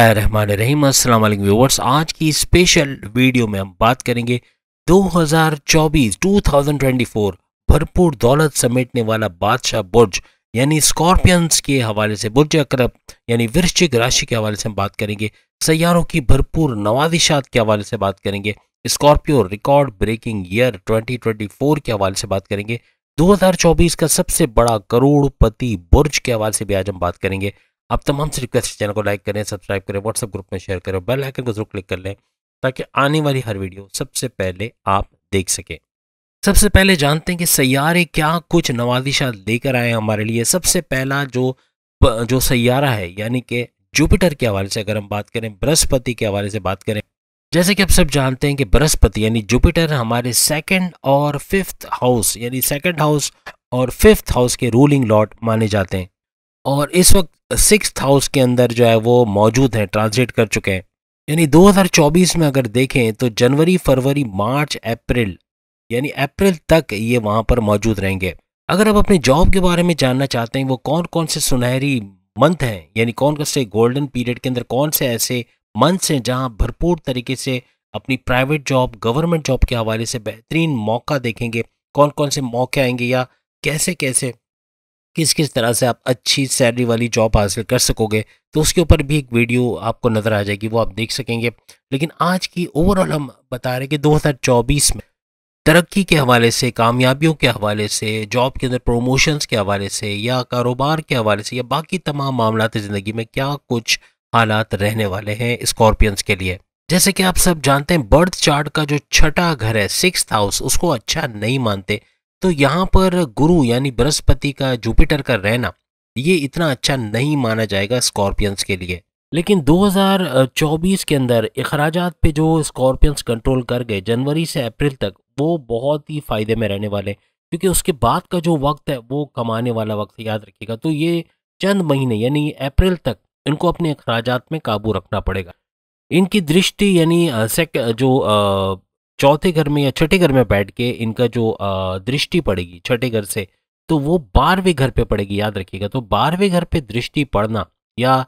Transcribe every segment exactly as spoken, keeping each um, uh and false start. रहमान रहीम। अस्सलाम वालेकुम व्यूअर्स, आज की स्पेशल वीडियो में हम बात करेंगे दो हज़ार चौबीस दो हज़ार चौबीस भरपूर दौलत समेटने वाला बादशाह बुर्ज यानी स्कॉर्पियंस के हवाले से, बुर्ज अकरब यानी वृश्चिक राशि के हवाले से हम बात करेंगे। सैयारों की भरपूर नवाजिशात के हवाले से बात करेंगे। स्कॉर्पियो रिकॉर्ड ब्रेकिंग ईयर दो हज़ार चौबीस के हवाले से बात करेंगे। दो हज़ार चौबीस का सबसे बड़ा करोड़पति बुर्ज के हवाले से भी आज हम बात करेंगे। आप तमाम से रिक्वेस्ट, चैनल को लाइक करें, सब्सक्राइब करें, व्हाट्सएप ग्रुप में शेयर करें, बेल आइकन को जरूर क्लिक कर लें ताकि आने वाली हर वीडियो सबसे पहले आप देख सकें। सबसे पहले जानते हैं कि सैयारे क्या कुछ नवाजिशात लेकर आए हमारे लिए। सबसे पहला जो जो सैयारा है यानी कि जुपिटर के हवाले से अगर हम बात करें, बृहस्पति के हवाले से बात करें, जैसे कि आप सब जानते हैं कि बृहस्पति यानी जुपिटर हमारे सेकेंड और फिफ्थ हाउस यानी सेकेंड हाउस और फिफ्थ हाउस के रूलिंग लॉर्ड माने जाते हैं और इस वक्त सिक्स्थ हाउस के अंदर जो है वो मौजूद है, ट्रांजिट कर चुके हैं। यानी दो हज़ार चौबीस में अगर देखें तो जनवरी, फरवरी, मार्च, अप्रैल यानी अप्रैल तक ये वहाँ पर मौजूद रहेंगे। अगर आप अपने जॉब के बारे में जानना चाहते हैं, वो कौन कौन से सुनहरी मंथ हैं यानी कौन कौन से गोल्डन पीरियड के अंदर कौन से ऐसे मंथ्स हैं जहाँ भरपूर तरीके से अपनी प्राइवेट जॉब, गवर्नमेंट जॉब के हवाले से बेहतरीन मौका देखेंगे, कौन कौन से मौके आएंगे या कैसे कैसे किस किस तरह से आप अच्छी सैलरी वाली जॉब हासिल कर सकोगे, तो उसके ऊपर भी एक वीडियो आपको नज़र आ जाएगी, वो आप देख सकेंगे। लेकिन आज की ओवरऑल हम बता रहे हैं कि दो हज़ार चौबीस में तरक्की के हवाले से, कामयाबियों के हवाले से, जॉब के अंदर प्रोमोशंस के हवाले से या कारोबार के हवाले से या बाकी तमाम मामलात ज़िंदगी में क्या कुछ हालात रहने वाले हैं स्कॉर्पियंस के लिए। जैसे कि आप सब जानते हैं बर्थ चार्ट का जो छठा घर है, सिक्स्थ हाउस, उसको अच्छा नहीं मानते, तो यहाँ पर गुरु यानी बृहस्पति का जुपिटर का रहना ये इतना अच्छा नहीं माना जाएगा स्कॉर्पियंस के लिए। लेकिन दो हज़ार चौबीस के अंदर अखराजात पे जो स्कॉर्पियंस कंट्रोल कर गए जनवरी से अप्रैल तक, वो बहुत ही फ़ायदे में रहने वाले, क्योंकि उसके बाद का जो वक्त है वो कमाने वाला वक्त, याद रखिएगा। तो ये चंद महीने यानी अप्रैल तक इनको अपने अखराजात में काबू रखना पड़ेगा। इनकी दृष्टि यानी जो आ, चौथे घर में या छठे घर में बैठ के इनका जो दृष्टि पड़ेगी छठे घर से, तो वो बारहवें घर पे पड़ेगी, याद रखिएगा। तो बारहवें घर पे दृष्टि पड़ना या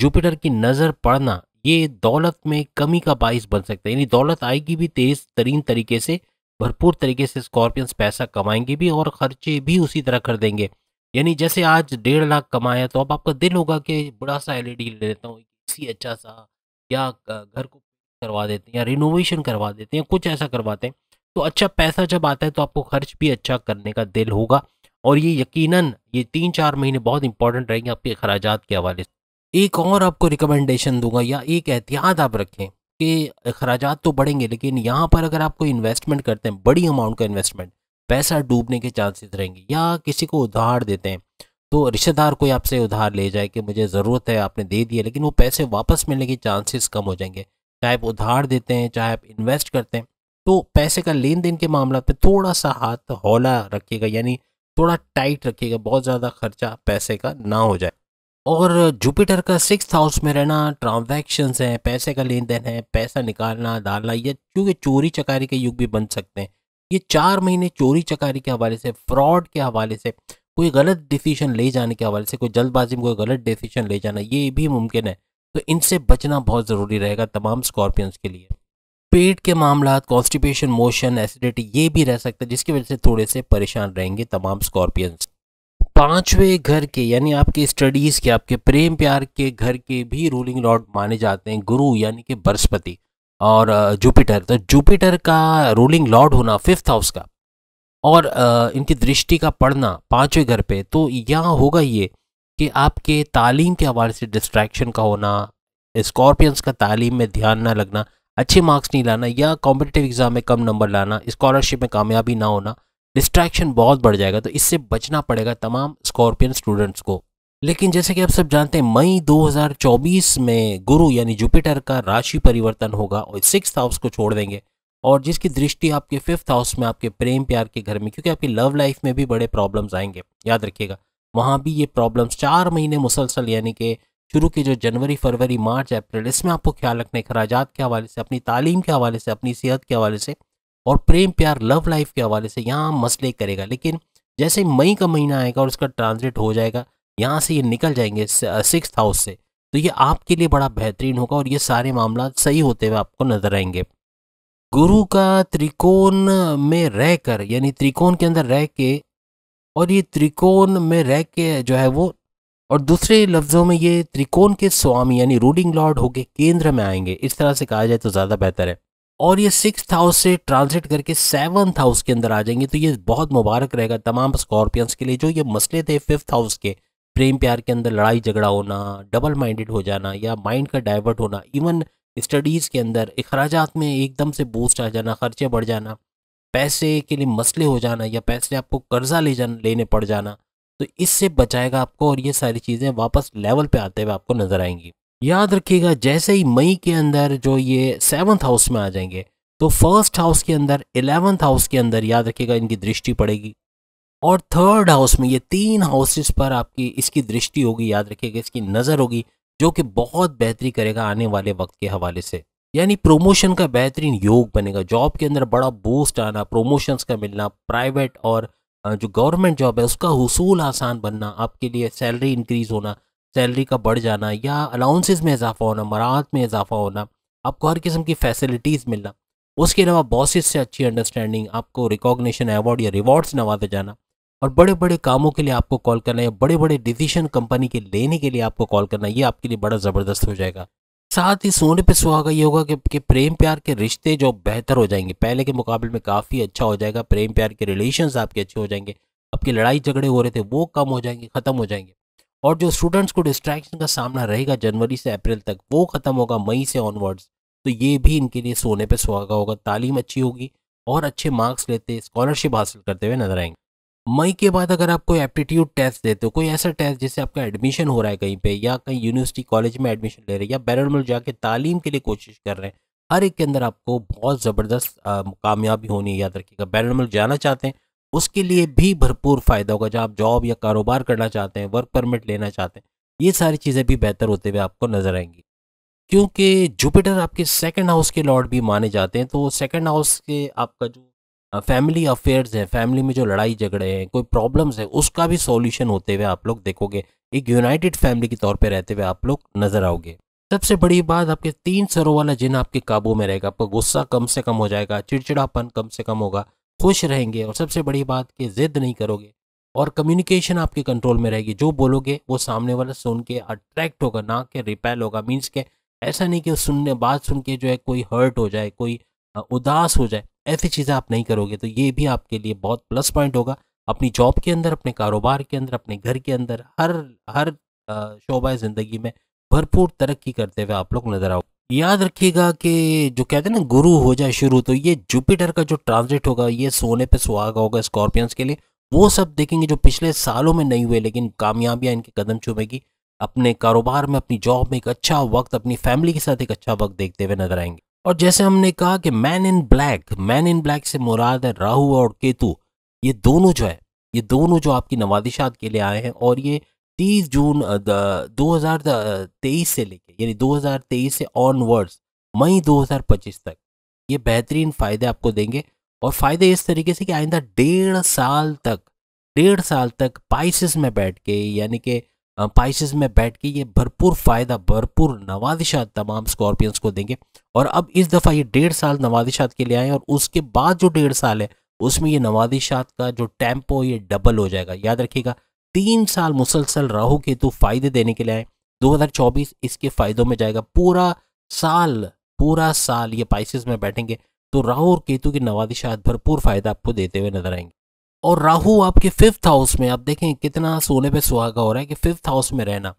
जुपिटर की नज़र पड़ना ये दौलत में कमी का बायस बन सकता है। यानी दौलत आएगी भी तेज तरीन तरीके से, भरपूर तरीके से स्कॉर्पियंस पैसा कमाएंगे भी और ख़र्चे भी उसी तरह कर देंगे। यानी जैसे आज डेढ़ लाख कमाया तो अब आपका दिल होगा कि बड़ा सा एल ई डी ले लेता हूँ इसी अच्छा सा, या घर को करवा देते हैं या रिनोवेशन करवा देते हैं, कुछ ऐसा करवाते हैं। तो अच्छा पैसा जब आता है तो आपको खर्च भी अच्छा करने का दिल होगा और ये यकीनन ये तीन चार महीने बहुत इंपॉर्टेंट रहेंगे आपके खर्चात के हवाले से। एक और आपको रिकमेंडेशन दूंगा या एक एहतियात आप रखें कि खर्चात तो बढ़ेंगे लेकिन यहाँ पर अगर आप कोई इन्वेस्टमेंट करते हैं, बड़ी अमाउंट का इन्वेस्टमेंट, पैसा डूबने के चांसेस रहेंगे। या किसी को उधार देते हैं तो रिश्तेदार कोई आपसे उधार ले जाए कि मुझे ज़रूरत है, आपने दे दिया, लेकिन वो पैसे वापस मिलने के चांसेस कम हो जाएंगे। चाहे आप उधार देते हैं, चाहे आप इन्वेस्ट करते हैं, तो पैसे का लेन देन के मामला पे थोड़ा सा हाथ हौला रखिएगा, यानी थोड़ा टाइट रखिएगा, बहुत ज़्यादा खर्चा पैसे का ना हो जाए। और जुपिटर का सिक्स्थ हाउस में रहना ट्रांजैक्शंस हैं, पैसे का लेन देन है, पैसा निकालना डालना, ये क्योंकि चोरी चकारी के युग भी बन सकते हैं। ये चार महीने चोरी चकारी के हवाले से, फ्रॉड के हवाले से, कोई गलत डिसीजन ले जाने के हवाले से, कोई जल्दबाजी में कोई गलत डिसीजन ले जाना ये भी मुमकिन है, तो इनसे बचना बहुत ज़रूरी रहेगा तमाम स्कॉर्पियंस के लिए। पेट के मामला, कॉन्स्टिपेशन, मोशन, एसिडिटी ये भी रह सकता है जिसकी वजह से थोड़े से परेशान रहेंगे तमाम स्कॉर्पियंस। पांचवें घर के यानी आपके स्टडीज़ के, आपके प्रेम प्यार के घर के भी रूलिंग लॉर्ड माने जाते हैं गुरु यानी कि बृहस्पति और जुपिटर। तो जुपिटर का रूलिंग लॉर्ड होना फिफ्थ हाउस का और इनकी दृष्टि का पड़ना पाँचवें घर पर, तो यहाँ होगा ये कि आपके तालीम के हवाले से डिस्ट्रैक्शन का होना, स्कॉर्पियंस का तालीम में ध्यान ना लगना, अच्छे मार्क्स नहीं लाना या कॉम्पिटिटिव एग्ज़ाम में कम नंबर लाना, स्कॉलरशिप में कामयाबी ना होना, डिस्ट्रैक्शन बहुत बढ़ जाएगा, तो इससे बचना पड़ेगा तमाम स्कॉर्पियन स्टूडेंट्स को। लेकिन जैसे कि आप सब जानते हैं मई दो हज़ार चौबीस में गुरु यानी जुपिटर का राशि परिवर्तन होगा और सिक्स्थ हाउस को छोड़ देंगे और जिसकी दृष्टि आपके फिफ्थ हाउस में, आपके प्रेम प्यार के घर में, क्योंकि आपकी लव लाइफ में भी बड़े प्रॉब्लम्स आएंगे, याद रखिएगा। वहाँ भी ये प्रॉब्लम्स चार महीने मुसलसल यानी कि शुरू के जो जनवरी, फरवरी, मार्च, अप्रैल, इसमें आपको ख्याल रखना है खराजात के हवाले से, अपनी तालीम के हवाले से, अपनी सेहत के हवाले से और प्रेम प्यार लव लाइफ के हवाले से यहाँ मसले करेगा। लेकिन जैसे मई का महीना आएगा और उसका ट्रांजिट हो जाएगा, यहाँ से ये निकल जाएंगे सिक्स्थ हाउस से, तो ये आपके लिए बड़ा बेहतरीन होगा और ये सारे मामला सही होते हुए आपको नजर आएंगे। गुरु का त्रिकोण में रहकर यानी त्रिकोण के अंदर रह के और ये त्रिकोण में रह के जो है वो, और दूसरे लफ्ज़ों में ये त्रिकोण के स्वामी यानी रूलिंग लॉर्ड होके केंद्र में आएंगे, इस तरह से कहा जाए तो ज़्यादा बेहतर है। और ये सिक्स्थ हाउस से ट्रांजिट करके सेवन्थ हाउस के अंदर आ जाएंगे, तो ये बहुत मुबारक रहेगा तमाम स्कॉर्पियंस के लिए जो ये मसले थे फिफ्थ हाउस के, प्रेम प्यार के अंदर लड़ाई झगड़ा होना, डबल माइंडेड हो जाना या माइंड का डाइवर्ट होना, इवन स्टडीज़ के अंदर अखराजात में एकदम से बूस्ट आ जाना, खर्चे बढ़ जाना, पैसे के लिए मसले हो जाना या पैसे आपको कर्जा ले जाना लेने पड़ जाना, तो इससे बचाएगा आपको और ये सारी चीज़ें वापस लेवल पे आते हुए आपको नज़र आएंगी। याद रखिएगा जैसे ही मई के अंदर जो ये सेवन्थ हाउस में आ जाएंगे तो फर्स्ट हाउस के अंदर, एलेवंथ हाउस के अंदर याद रखिएगा इनकी दृष्टि पड़ेगी और थर्ड हाउस में ये तीन हाउसेस पर आपकी इसकी दृष्टि होगी, याद रखिएगा इसकी नज़र होगी, जो कि बहुत बेहतरी करेगा आने वाले वक्त के हवाले से। यानी प्रोमोशन का बेहतरीन योग बनेगा, जॉब के अंदर बड़ा बूस्ट आना, प्रोमोशंस का मिलना, प्राइवेट और जो गवर्नमेंट जॉब है उसका हुसूल आसान बनना, आपके लिए सैलरी इंक्रीज़ होना, सैलरी का बढ़ जाना या अलाउंसेस में इजाफा होना, मराहत में इजाफा होना, आपको हर किस्म की फैसिलिटीज़ मिलना, उसके अलावा बॉसेस से अच्छी अंडरस्टैंडिंग, आपको रिकॉग्निशन अवार्ड या रिवॉर्ड्स नवाजे जाना और बड़े बड़े कामों के लिए आपको कॉल करना या बड़े बड़े डिसीजन कंपनी के लेने के लिए आपको कॉल करना, ये आपके लिए बड़ा ज़बरदस्त हो जाएगा। साथ ही सोने पे सुहागा ये होगा कि, कि प्रेम प्यार के रिश्ते जो बेहतर हो जाएंगे, पहले के मुकाबले में काफ़ी अच्छा हो जाएगा, प्रेम प्यार के रिलेशंस आपके अच्छे हो जाएंगे, आपके लड़ाई झगड़े हो रहे थे वो कम हो जाएंगे, ख़त्म हो जाएंगे और जो स्टूडेंट्स को डिस्ट्रैक्शन का सामना रहेगा जनवरी से अप्रैल तक वो ख़त्म होगा मई से ऑनवर्ड्स, तो ये भी इनके लिए सोने पर सुहागा होगा। तालीम अच्छी होगी और अच्छे मार्क्स लेते, स्कॉलरशिप हासिल करते हुए नजर आएंगे। मई के बाद अगर आप कोई एप्टीट्यूड टेस्ट देते हो, कोई ऐसा टेस्ट जिससे आपका एडमिशन हो रहा है कहीं पे या कहीं यूनिवर्सिटी कॉलेज में एडमिशन ले रहे हैं या बैरल में जाके तालीम के लिए कोशिश कर रहे हैं, हर एक के अंदर आपको बहुत ज़बरदस्त कामयाबी होनी है, याद रखिएगा। बैरल में जाना चाहते हैं उसके लिए भी भरपूर फ़ायदा होगा, जहाँ आप जॉब या कारोबार करना चाहते हैं, वर्क परमिट लेना चाहते हैं, ये सारी चीज़ें भी बेहतर होते हुए आपको नज़र आएंगी क्योंकि जुपिटर आपके सेकेंड हाउस के लॉर्ड भी माने जाते हैं। तो सेकेंड हाउस के आपका जो फैमिली अफेयर्स हैं, फैमिली में जो लड़ाई झगड़े हैं, कोई प्रॉब्लम्स है, उसका भी सॉल्यूशन होते हुए आप लोग देखोगे, एक यूनाइटेड फैमिली के तौर पे रहते हुए आप लोग नजर आओगे। सबसे बड़ी बात आपके तीन सरों वाला जिन आपके काबू में रहेगा, आपका गुस्सा कम से कम हो जाएगा, चिड़चिड़ापन कम से कम होगा, खुश रहेंगे और सबसे बड़ी बात कि जिद नहीं करोगे और कम्युनिकेशन आपके कंट्रोल में रहेगी, जो बोलोगे वो सामने वाला सुन के अट्रैक्ट होगा ना कि रिपेल होगा। मीन्स के ऐसा नहीं कि सुनने बात सुन के जो है कोई हर्ट हो जाए, कोई उदास हो जाए, ऐसी चीज़ें आप नहीं करोगे, तो ये भी आपके लिए बहुत प्लस पॉइंट होगा। अपनी जॉब के अंदर, अपने कारोबार के अंदर, अपने घर के अंदर, हर हर शोबा ज़िंदगी में भरपूर तरक्की करते हुए आप लोग नज़र आओ। याद रखिएगा कि जो कहते हैं ना गुरु हो जाए शुरू, तो ये जुपिटर का जो ट्रांजिट होगा ये सोने पे सुहागा होगा स्कॉर्पियंस के लिए। वो सब देखेंगे जो पिछले सालों में नहीं हुए, लेकिन कामयाबियाँ इनके कदम चूमेगी, अपने कारोबार में, अपनी जॉब में एक अच्छा वक्त, अपनी फैमिली के साथ एक अच्छा वक्त देखते हुए नजर आएंगे। और जैसे हमने कहा कि man in black, man in black से मुराद है राहु और केतु, ये दोनों जो है ये दोनों जो आपकी नवादिशात के लिए आए हैं और ये तीस जून दो हज़ार तेईस से लेके यानी दो हज़ार तेईस से ऑनवर्ड्स मई दो हज़ार पच्चीस तक ये बेहतरीन फ़ायदे आपको देंगे। और फ़ायदे इस तरीके से कि आइंदा डेढ़ साल तक डेढ़ साल तक पाइसेस में बैठ के यानी कि पाइसेस में बैठ के ये भरपूर फ़ायदा, भरपूर नवादिशात तमाम स्कॉर्पियंस को देंगे। और अब इस दफ़ा ये डेढ़ साल नवादिशात के लिए आए और उसके बाद जो डेढ़ साल है उसमें ये नवादिशात का जो टेम्पो ये डबल हो जाएगा। याद रखिएगा तीन साल मुसलसल राहु केतु फ़ायदे देने के लिए आए, दो हज़ार चौबीस इसके फ़ायदों में जाएगा, पूरा साल पूरा साल ये पाइसेस में बैठेंगे तो राहु और केतु की नवादिशात भरपूर फ़ायदा आपको देते हुए नजर आएंगे। और राहु आपके फिफ्थ हाउस में, आप देखें कितना सोने पे सुहागा हो रहा है कि फिफ्थ हाउस में रहना,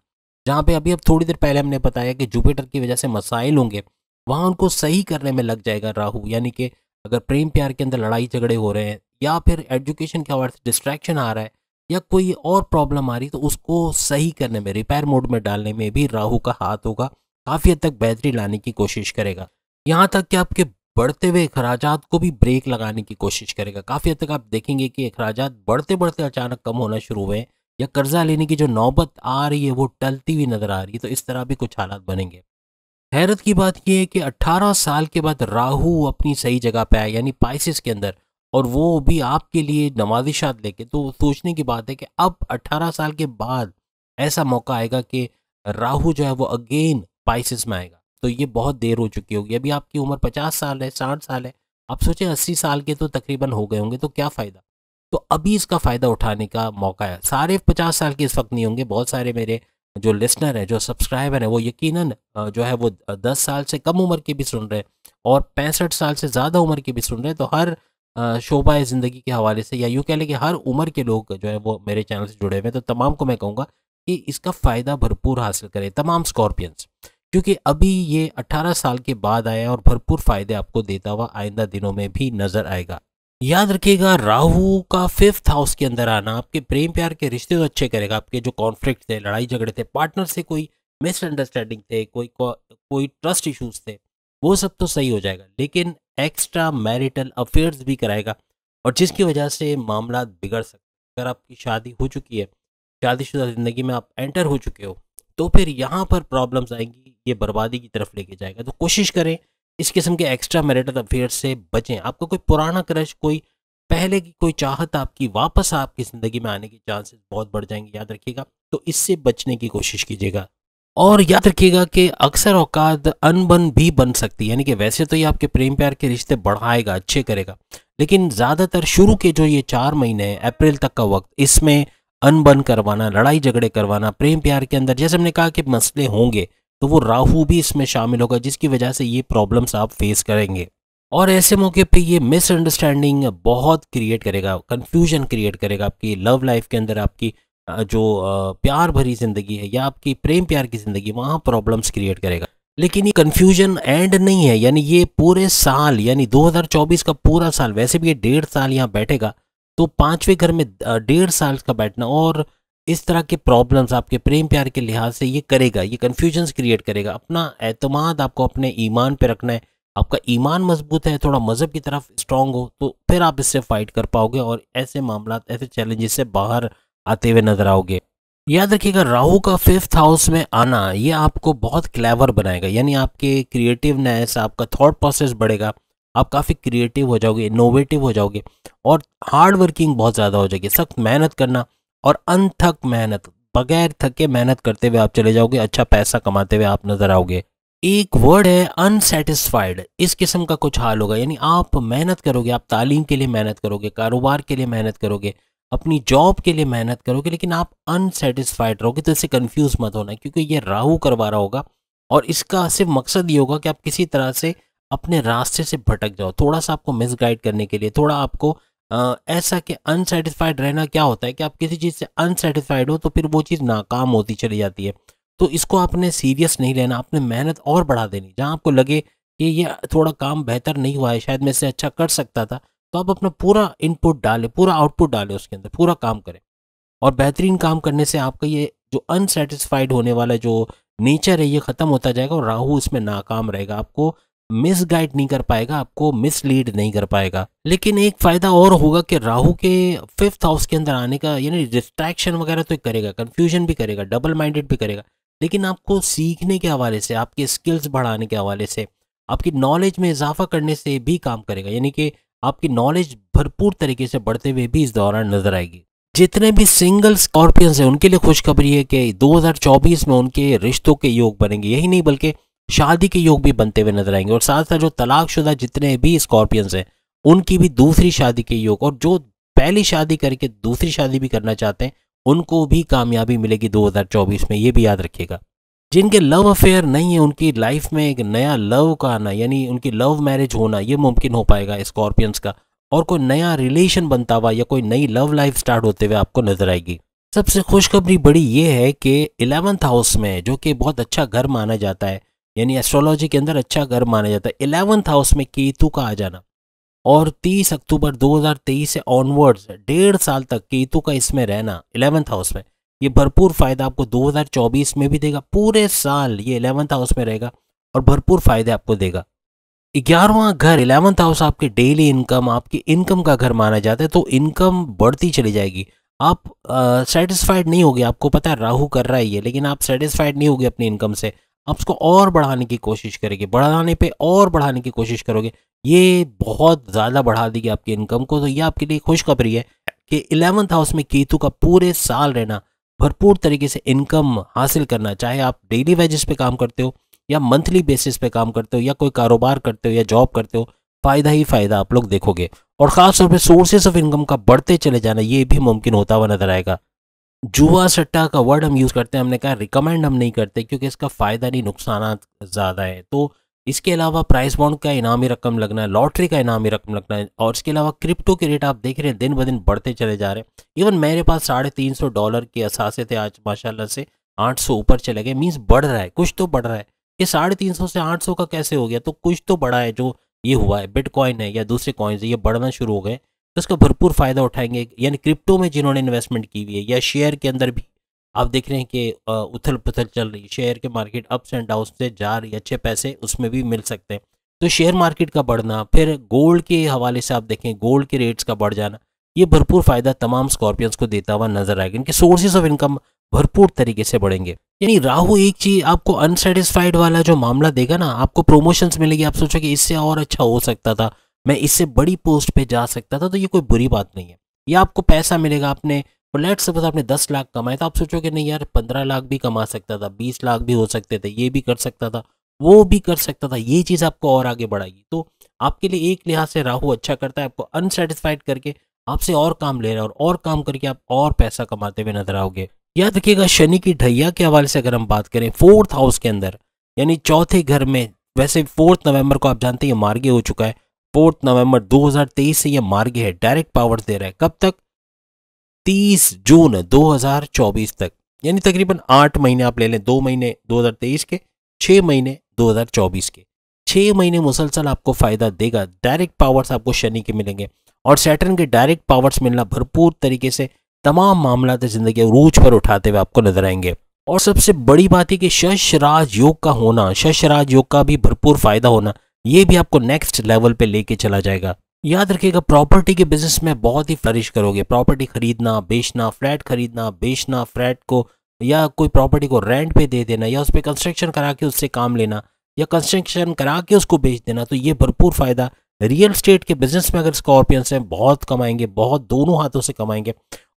जहाँ पे अभी अब थोड़ी देर पहले हमने बताया कि जुपिटर की वजह से मसाइल होंगे, वहाँ उनको सही करने में लग जाएगा राहु। यानी कि अगर प्रेम प्यार के अंदर लड़ाई झगड़े हो रहे हैं या फिर एजुकेशन के हवाले से डिस्ट्रैक्शन आ रहा है या कोई और प्रॉब्लम आ रही है तो उसको सही करने में, रिपेयर मोड में डालने में भी राहु का हाथ होगा, काफ़ी हद तक बेहतरी लाने की कोशिश करेगा। यहाँ तक कि आपके बढ़ते हुए अखराजात को भी ब्रेक लगाने की कोशिश करेगा। काफ़ी हद तक आप देखेंगे कि अखराजात बढ़ते बढ़ते अचानक कम होना शुरू हुए या कर्जा लेने की जो नौबत आ रही है वो टलती हुई नज़र आ रही है, तो इस तरह भी कुछ हालात बनेंगे। हैरत की बात यह है कि अट्ठारह साल के बाद राहु अपनी सही जगह पे आया यानी पाइसेस के अंदर, और वो भी आपके लिए नवाजिशात लेके, तो सोचने की बात है कि अब अट्ठारह साल के बाद ऐसा मौका आएगा कि राहु जो है वो अगेन पाइसेस में आएगा। तो ये बहुत देर हो चुकी होगी। अभी आपकी उम्र पचास साल है, साठ साल है, आप सोचें अस्सी साल के तो तकरीबन हो गए होंगे, तो क्या फ़ायदा। तो अभी इसका फ़ायदा उठाने का मौका है। सारे पचास साल के इस वक्त नहीं होंगे, बहुत सारे मेरे जो लिसनर हैं, जो सब्सक्राइबर हैं, वो यकीनन जो है वो दस साल से कम उम्र के भी सुन रहे हैं और पैंसठ साल से ज़्यादा उम्र के भी सुन रहे हैं। तो हर शोभा ज़िंदगी के हवाले से, या यूँ कह लें कि हर उम्र के लोग जो है वो मेरे चैनल से जुड़े हुए हैं। तो तमाम को मैं कहूँगा कि इसका फ़ायदा भरपूर हासिल करें, तमाम स्कॉर्पियंस, क्योंकि अभी ये अट्ठारह साल के बाद आया और भरपूर फ़ायदे आपको देता हुआ आइंदा दिनों में भी नज़र आएगा। याद रखिएगा, राहु का फिफ्थ हाउस के अंदर आना आपके प्रेम प्यार के रिश्ते तो अच्छे करेगा। आपके जो कॉन्फ्लिक्ट थे, लड़ाई झगड़े थे, पार्टनर से कोई मिसअंडरस्टैंडिंग थे, कोई कोई ट्रस्ट इश्यूज थे, वो सब तो सही हो जाएगा। लेकिन एक्स्ट्रा मैरिटल अफेयर्स भी कराएगा और जिसकी वजह से मामला बिगड़ सकता है। अगर आपकी शादी हो चुकी है, शादीशुदा ज़िंदगी में आप एंटर हो चुके हो, तो फिर यहाँ पर प्रॉब्लम्स आएंगी, ये बर्बादी की तरफ लेके जाएगा। तो कोशिश करें इस किस्म के एक्स्ट्रा मैरिटल अफेयर से बचें। आपका कोई पुराना क्रश, कोई पहले की कोई चाहत आपकी वापस आपकी ज़िंदगी में आने के चांसेस बहुत बढ़ जाएंगे, याद रखिएगा। तो इससे बचने की कोशिश कीजिएगा। और याद रखिएगा कि अक्सर औकात अनबन भी बन सकती है, यानी कि वैसे तो ये आपके प्रेम प्यार के रिश्ते बढ़ाएगा, अच्छे करेगा, लेकिन ज़्यादातर शुरू के जो ये चार महीने हैं, अप्रैल तक का वक्त, इसमें अनबन करवाना, लड़ाई झगड़े करवाना, प्रेम प्यार के अंदर जैसे हमने कहा कि मसले होंगे, तो वो राहु भी इसमें शामिल होगा, जिसकी वजह से ये प्रॉब्लम्स आप फेस करेंगे। और ऐसे मौके पे ये मिसअंडरस्टैंडिंग बहुत क्रिएट करेगा, कन्फ्यूजन क्रिएट करेगा आपकी लव लाइफ के अंदर। आपकी जो प्यार भरी ज़िंदगी है या आपकी प्रेम प्यार की ज़िंदगी, वहाँ प्रॉब्लम्स क्रिएट करेगा। लेकिन ये कन्फ्यूजन एंड नहीं है, यानी ये पूरे साल, यानी दो हज़ार चौबीस का पूरा साल, वैसे भी ये डेढ़ साल यहाँ बैठेगा, तो पाँचवें घर में डेढ़ साल का बैठना और इस तरह के प्रॉब्लम्स आपके प्रेम प्यार के लिहाज से ये करेगा, ये कन्फ्यूजन्स क्रिएट करेगा। अपना एतमाद आपको अपने ईमान पे रखना है। आपका ईमान मजबूत है, थोड़ा मज़हब की तरफ स्ट्रांग हो, तो फिर आप इससे फाइट कर पाओगे और ऐसे मामला, ऐसे चैलेंजेस से बाहर आते हुए नजर आओगे। याद रखिएगा, राहु का फिफ्थ हाउस में आना ये आपको बहुत क्लेवर बनाएगा, यानी आपके क्रिएटिवनेस, आपका थाट प्रोसेस बढ़ेगा, आप काफ़ी क्रिएटिव हो जाओगे, इनोवेटिव हो जाओगे और हार्ड वर्किंग बहुत ज़्यादा हो जाएगी। सख्त मेहनत करना और अनथक मेहनत, बगैर थके मेहनत करते हुए आप चले जाओगे, अच्छा पैसा कमाते हुए आप नज़र आओगे। एक वर्ड है अनसेटिस्फाइड, इस किस्म का कुछ हाल होगा, यानी आप मेहनत करोगे, आप तालीम के लिए मेहनत करोगे, कारोबार के लिए मेहनत करोगे, अपनी जॉब के लिए मेहनत करोगे, लेकिन आप अनसेटिस्फाइड रहोगे। तो इससे कन्फ्यूज़ मत होना, क्योंकि ये राहु करवा रहा होगा और इसका सिर्फ मकसद ये होगा कि आप किसी तरह से अपने रास्ते से भटक जाओ, थोड़ा सा आपको मिसगाइड करने के लिए, थोड़ा आपको आ, ऐसा कि अनसेटिस्फाइड रहना क्या होता है कि आप किसी चीज़ से अनसेटिस्फाइड हो तो फिर वो चीज़ नाकाम होती चली जाती है। तो इसको आपने सीरियस नहीं लेना, आपने मेहनत और बढ़ा देनी। जहाँ आपको लगे कि ये थोड़ा काम बेहतर नहीं हुआ है, शायद मैं इससे अच्छा कर सकता था, तो आप अपना पूरा इनपुट डालें, पूरा आउटपुट डालें, उसके अंदर पूरा काम करें और बेहतरीन काम करने से आपका ये जो अनसेटिस्फाइड होने वाला जो नेचर है ये ख़त्म होता जाएगा और राहु इसमें नाकाम रहेगा, आपको मिसगाइड नहीं कर पाएगा, आपको मिसलीड नहीं कर पाएगा। लेकिन एक फ़ायदा और होगा कि राहु के फिफ्थ हाउस के अंदर आने का, यानी डिस्ट्रैक्शन वगैरह तो करेगा, कन्फ्यूजन भी करेगा, डबल माइंडेड भी करेगा, लेकिन आपको सीखने के हवाले से, आपके स्किल्स बढ़ाने के हवाले से, आपकी नॉलेज में इजाफा करने से भी काम करेगा, यानी कि आपकी नॉलेज भरपूर तरीके से बढ़ते हुए भी इस दौरान नजर आएगी। जितने भी सिंगल स्कॉर्पियंस हैं उनके लिए खुशखबरी है कि दो हज़ार चौबीस में उनके रिश्तों के योग बनेंगे, यही नहीं बल्कि शादी के योग भी बनते हुए नजर आएंगे। और साथ साथ जो तलाकशुदा जितने भी स्कॉर्पियंस हैं उनकी भी दूसरी शादी के योग, और जो पहली शादी करके दूसरी शादी भी करना चाहते हैं उनको भी कामयाबी मिलेगी दो हज़ार चौबीस में, ये भी याद रखिएगा। जिनके लव अफेयर नहीं है उनकी लाइफ में एक नया लव का आना, यानी उनकी लव मैरिज होना, ये मुमकिन हो पाएगा स्कॉर्पियंस का, और कोई नया रिलेशन बनता हुआ या कोई नई लव लाइफ स्टार्ट होते हुए आपको नजर आएगी। सबसे खुशखबरी बड़ी ये है कि इलेवंथ हाउस में, जो कि बहुत अच्छा घर माना जाता है, यानी एस्ट्रोलॉजी के अंदर अच्छा घर माना जाता है, इलेवंथ हाउस में केतु का आ जाना और तीस अक्टूबर दो हज़ार तेईस से ऑनवर्ड्स डेढ़ साल तक केतु का इसमें रहना इलेवंथ हाउस में, ये भरपूर फ़ायदा आपको दो हज़ार चौबीस में भी देगा। पूरे साल ये इलेवंथ हाउस में रहेगा और भरपूर फ़ायदे आपको देगा। ग्यारहवां घर इलेवंथ हाउस आपके डेली इनकम, आपकी इनकम का घर माना जाता है, तो इनकम बढ़ती चली जाएगी। आप सेटिस्फाइड नहीं होगी, आपको पता है राहु कर रहा है ये, लेकिन आप सेटिस्फाइड नहीं होगी अपनी इनकम से, आप उसको और बढ़ाने की कोशिश करेंगे, बढ़ाने पे और बढ़ाने की कोशिश करोगे, ये बहुत ज़्यादा बढ़ा देगी आपकी इनकम को। तो ये आपके लिए खुशखबरी है कि इलेवंथ हाउस में केतु का पूरे साल रहना भरपूर तरीके से इनकम हासिल करना, चाहे आप डेली वेजेस पे काम करते हो या मंथली बेसिस पे काम करते हो या कोई कारोबार करते हो या जॉब करते हो, फ़ायदा ही फ़ायदा आप लोग देखोगे। और ख़ासतौर पर सोर्सेस ऑफ इनकम का बढ़ते चले जाना ये भी मुमकिन होता हुआ नजर आएगा। जुआ सट्टा का वर्ड हम यूज़ करते हैं, हमने कहा रिकमेंड हम नहीं करते क्योंकि इसका फ़ायदा नहीं नुकसान ज़्यादा है। तो इसके अलावा प्राइस बॉन्ड का इनामी रकम लगना है, लॉटरी का इनामी रकम लगना है, और इसके अलावा क्रिप्टो के रेट आप देख रहे हैं दिन ब दिन बढ़ते चले जा रहे हैं। इवन मेरे पास साढ़े तीन सौ डॉलर के असासे थे, आज माशाल्लाह से आठ सौ ऊपर चले गए। मीन्स बढ़ रहा है, कुछ तो बढ़ रहा है। ये साढ़े तीन सौ से आठ सौ का कैसे हो गया? तो कुछ तो बढ़ा है जो ये हुआ है। बिटकॉइन है या दूसरे कॉइन्स ये बढ़ना शुरू हो गए तो इसका भरपूर फ़ायदा उठाएंगे। यानी क्रिप्टो में जिन्होंने इन्वेस्टमेंट की हुई है या शेयर के अंदर भी आप देख रहे हैं कि उथल पुथल चल रही है, शेयर के मार्केट अप्स एंड डाउन से जा रही है, अच्छे पैसे उसमें भी मिल सकते हैं। तो शेयर मार्केट का बढ़ना, फिर गोल्ड के हवाले से आप देखें गोल्ड के रेट्स का बढ़ जाना, ये भरपूर फ़ायदा तमाम स्कॉर्पियंस को देता हुआ नजर आएगा। इनके सोर्सेज ऑफ इनकम भरपूर तरीके से बढ़ेंगे। यानी राहु एक चीज़ आपको अनसेटिस्फाइड वाला जो मामला देगा ना, आपको प्रोमोशंस मिलेगी, आप सोचो कि इससे और अच्छा हो सकता था, मैं इससे बड़ी पोस्ट पर जा सकता था, तो ये कोई बुरी बात नहीं है। या आपको पैसा मिलेगा, आपने लेट सपोज आपने दस लाख कमाए तो आप सोचो कि नहीं यार पंद्रह लाख भी कमा सकता था, बीस लाख भी हो सकते थे, ये भी कर सकता था, वो भी कर सकता था, ये चीज़ आपको और आगे बढ़ाएगी। तो आपके लिए एक लिहाज से राहु अच्छा करता है, आपको अनसेटिस्फाइड करके आपसे और काम ले रहा है और, और काम करके आप और पैसा कमाते हुए नजर आओगे। याद रखिएगा शनि की ढैया के हवाले से अगर हम बात करें फोर्थ हाउस के अंदर, यानी चौथे घर में, वैसे फोर्थ नवंबर को आप जानते हैं ये मार्गी हो चुका है। फोर्थ नवंबर दो हजार तेईस से ये मार्गी है, डायरेक्ट पावर दे रहा है कब तक? तीस जून दो हजार चौबीस तक। यानी तकरीबन आठ महीने आप ले लें, दो महीने दो हजार तेईस के, छः महीने दो हजार चौबीस के, छः महीने मुसलसल आपको फ़ायदा देगा। डायरेक्ट पावर्स आपको शनि के मिलेंगे और सैटर्न के डायरेक्ट पावर्स मिलना भरपूर तरीके से तमाम मामला ज़िंदगी रूज पर उठाते हुए आपको नजर आएंगे। और सबसे बड़ी बात है कि शश राज योग का होना, शश राज योग का भी भरपूर फ़ायदा होना, ये भी आपको नेक्स्ट लेवल पर लेके चला जाएगा। याद रखिएगा प्रॉपर्टी के बिजनेस में बहुत ही फ्लरिश करोगे। प्रॉपर्टी खरीदना, बेचना, फ्लैट खरीदना, बेचना, फ्लैट को या कोई प्रॉपर्टी को रेंट पे दे देना या उस पर कंस्ट्रक्शन करा के उससे काम लेना या कंस्ट्रक्शन करा के उसको बेच देना, तो ये भरपूर फ़ायदा रियल एस्टेट के बिजनेस में अगर स्कॉर्पियंस हैं बहुत कमाएंगे, बहुत दोनों हाथों से कमाएंगे।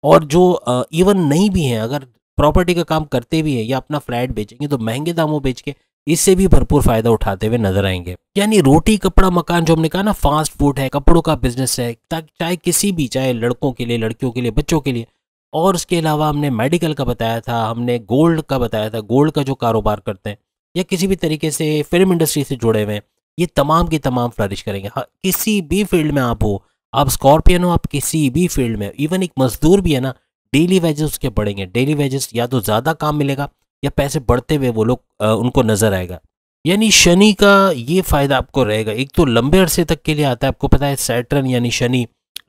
और जो इवन नहीं भी हैं, अगर प्रॉपर्टी का काम करते भी हैं या अपना फ्लैट बेचेंगे तो महंगे दामों बेच के इससे भी भरपूर फ़ायदा उठाते हुए नजर आएंगे। यानी रोटी कपड़ा मकान, जो हमने कहा ना फास्ट फूड है, कपड़ों का बिजनेस है, ताकि चाहे किसी भी, चाहे लड़कों के लिए, लड़कियों के लिए, बच्चों के लिए। और उसके अलावा हमने मेडिकल का बताया था, हमने गोल्ड का बताया था, गोल्ड का जो कारोबार करते हैं या किसी भी तरीके से फिल्म इंडस्ट्री से जुड़े हुए हैं, ये तमाम के तमाम फ्लरिश करेंगे। हाँ, किसी भी फील्ड में आप हो, आप स्कॉर्पियन हो, आप किसी भी फील्ड में, इवन एक मजदूर भी है ना, डेली वेजेस उसके बढ़ेंगे। डेली वेजेस या तो ज़्यादा काम मिलेगा या पैसे बढ़ते हुए वो लोग उनको नजर आएगा। यानी शनि का ये फ़ायदा आपको रहेगा। एक तो लंबे अरसे तक के लिए आता है, आपको पता है सैटर्न यानी शनि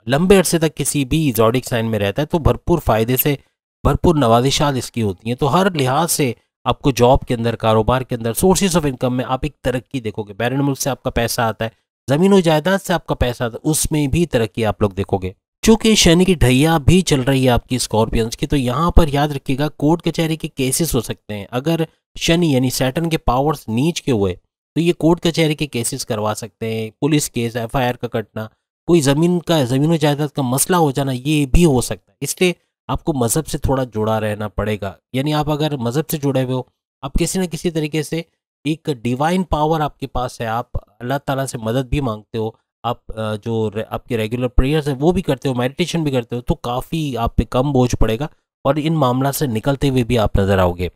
लंबे अरसे तक किसी भी ज़ोडिक साइन में रहता है, तो भरपूर फ़ायदे से भरपूर नवाजिशात इसकी होती हैं। तो हर लिहाज से आपको जॉब के अंदर, कारोबार के अंदर, सोर्सेज ऑफ इनकम में आप एक तरक्की देखोगे। बैरन मुल्क से आपका पैसा आता है, ज़मीन और जायदाद से आपका पैसा आता है, उसमें भी तरक्की आप लोग देखोगे। चूँकि शनि की ढैया भी चल रही है आपकी स्कॉर्पियंस की, तो यहाँ पर याद रखिएगा कोर्ट कचहरी के केसेस हो सकते हैं। अगर शनि यानी सैटर्न के पावर्स नीच के हुए तो ये कोर्ट कचहरी के केसेस करवा सकते हैं, पुलिस केस, एफआईआर का कटना, कोई ज़मीन का, ज़मीन जायदाद का मसला हो जाना, ये भी हो सकता है। इसलिए आपको मज़हब से थोड़ा जुड़ा रहना पड़ेगा। यानी आप अगर मज़हब से जुड़े हुए हो, आप किसी न किसी तरीके से, एक डिवाइन पावर आपके पास है, आप अल्लाह ताला से मदद भी मांगते हो, आप जो रे, आपके रेगुलर प्रेयर्स है वो भी करते हो, मेडिटेशन भी करते हो, तो काफ़ी आप पे कम बोझ पड़ेगा और इन मामला से निकलते हुए भी आप नज़र आओगे।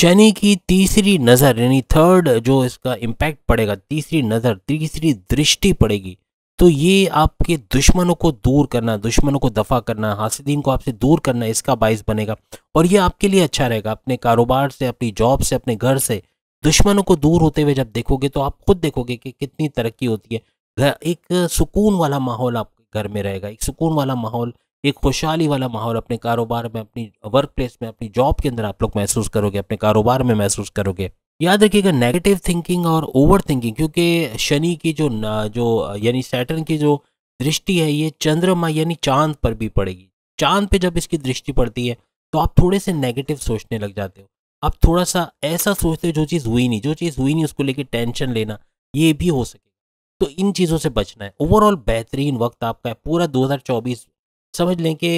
शनि की तीसरी नज़र यानी थर्ड जो इसका इम्पैक्ट पड़ेगा, तीसरी नज़र, तीसरी दृष्टि पड़ेगी, तो ये आपके दुश्मनों को दूर करना, दुश्मनों को दफ़ा करना, हासिदीन को आपसे दूर करना, इसका बाइस बनेगा। और ये आपके लिए अच्छा रहेगा। अपने कारोबार से, अपनी जॉब से, अपने घर से दुश्मनों को दूर होते हुए जब देखोगे तो आप खुद देखोगे कि कितनी तरक्की होती है। घर एक सुकून वाला माहौल आपके घर में रहेगा, एक सुकून वाला माहौल, एक खुशहाली वाला माहौल अपने कारोबार में, अपनी वर्क प्लेस में, अपनी जॉब के अंदर आप लोग महसूस करोगे, अपने कारोबार में महसूस करोगे। याद रखिएगा नेगेटिव थिंकिंग और ओवर थिंकिंग, क्योंकि शनि की जो जो यानी सैटर्न की जो दृष्टि है ये चंद्रमा यानी चांद पर भी पड़ेगी। चांद पर जब इसकी दृष्टि पड़ती है तो आप थोड़े से नेगेटिव सोचने लग जाते हो, आप थोड़ा सा ऐसा सोचते हो जो चीज़ हुई नहीं, जो चीज़ हुई नहीं उसको लेकर टेंशन लेना, ये भी हो सके, तो इन चीज़ों से बचना है। ओवरऑल बेहतरीन वक्त आपका है पूरा दो हजार चौबीस, समझ लें कि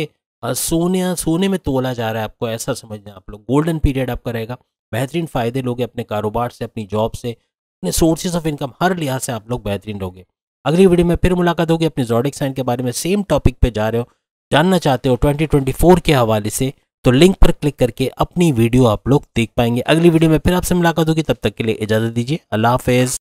सोने सोने में तोला जा रहा है आपको, ऐसा समझना आप लोग। गोल्डन पीरियड आपका रहेगा, बेहतरीन फ़ायदे लोगे अपने कारोबार से, अपनी जॉब से, अपने सोर्सेज ऑफ इनकम, हर लिहाज से आप लोग बेहतरीन रहोगे। अगली वीडियो में फिर मुलाकात होगी, अपने ज़ोडिक साइन के बारे में सेम टॉपिक पे जा रहे हो, जानना चाहते हो ट्वेंटी ट्वेंटी फोर के हवाले से, तो लिंक पर क्लिक करके अपनी वीडियो आप लोग देख पाएंगे। अगली वीडियो में फिर आपसे मुलाकात होगी, तब तक के लिए इजाज़त दीजिए, अल्लाह हाफिज़।